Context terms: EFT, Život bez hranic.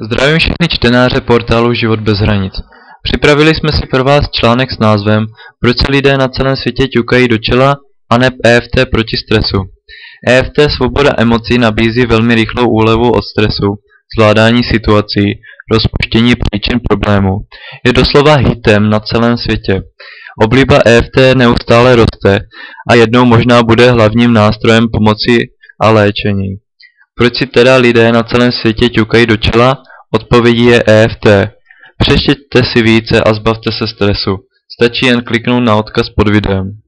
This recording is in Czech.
Zdravím všechny čtenáře portálu Život bez hranic. Připravili jsme si pro vás článek s názvem Proč se lidé na celém světě ťukají do čela a ne EFT proti stresu. EFT Svoboda emocí nabízí velmi rychlou úlevu od stresu, zvládání situací, rozpuštění příčin problémů. Je doslova hitem na celém světě. Obliba EFT neustále roste a jednou možná bude hlavním nástrojem pomoci a léčení. Proč si teda lidé na celém světě ťukají do čela? Odpovědí je EFT. Přečtěte si více a zbavte se stresu. Stačí jen kliknout na odkaz pod videem.